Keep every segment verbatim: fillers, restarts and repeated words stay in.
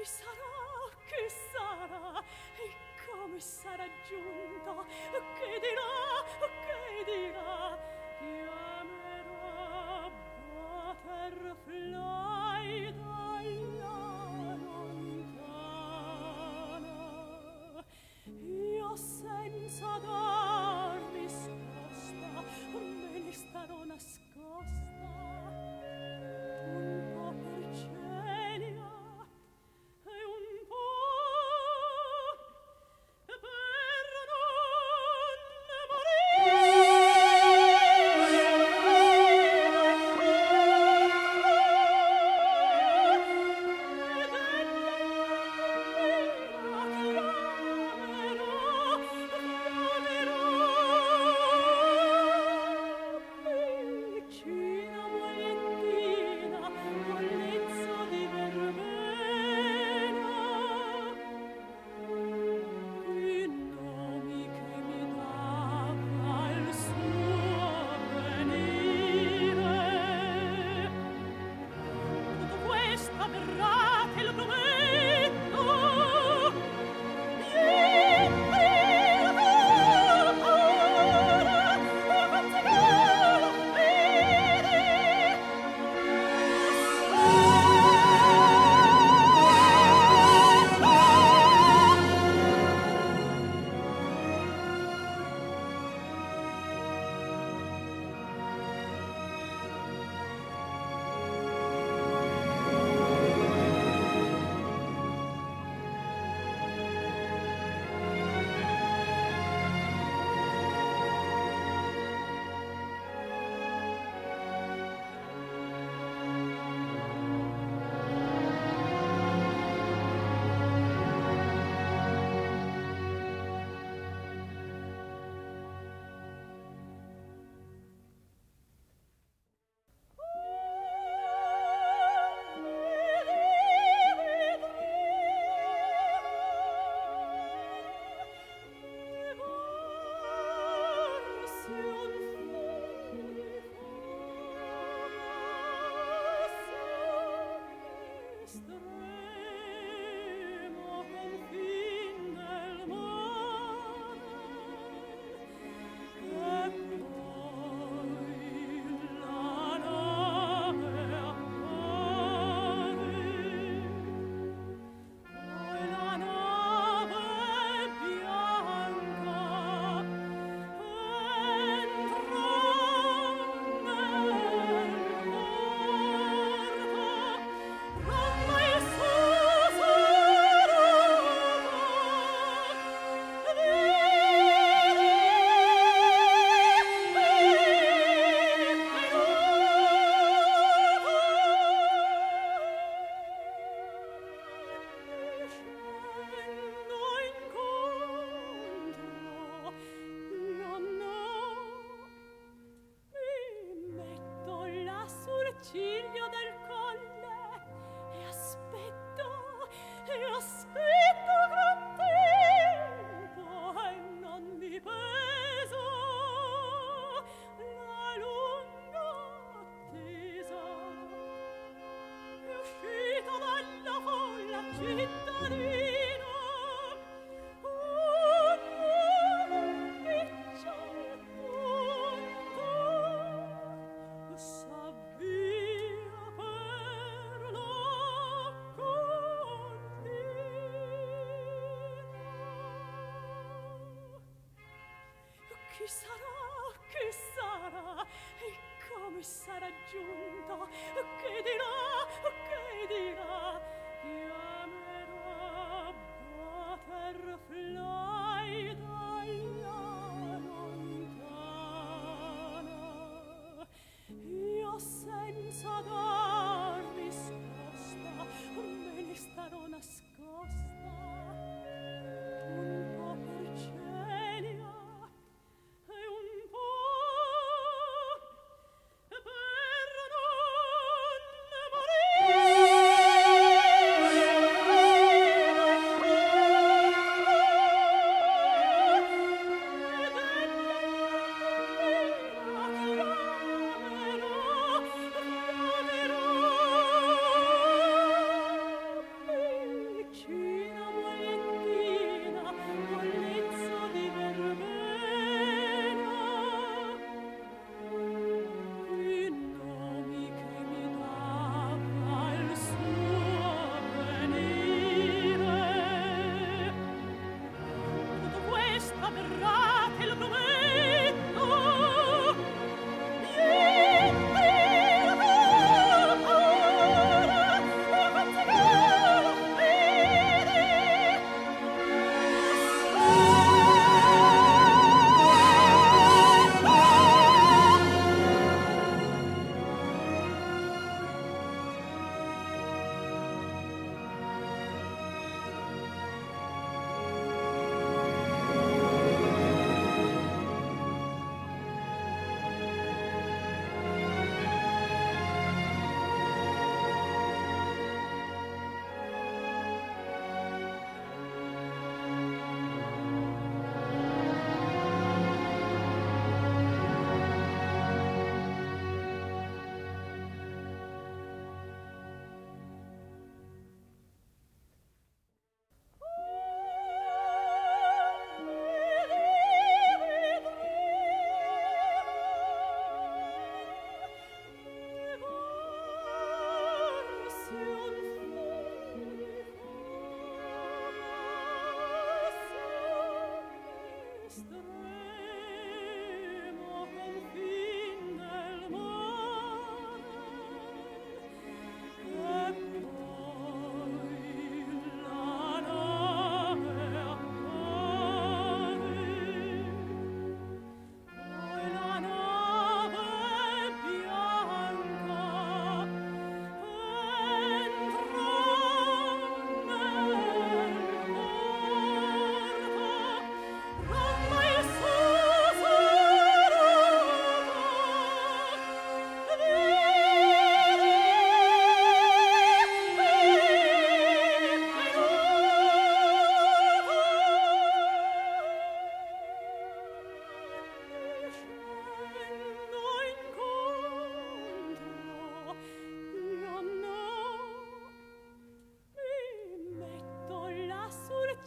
Chi sarà, che sarà, e come sarà giunta, che dirà, che dirà, ti amerò butterfly dalla lontana. Io senza dar risposta me ne starò nascosta. Chi sarà, chi sarà, e come sarà giunta, che dirà, che dirà, ti amerò butterfly dalla lontana. Io senza dar risposta me ne starò nascosta.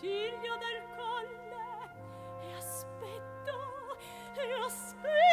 Ciglio del colle e aspetto, e aspetto.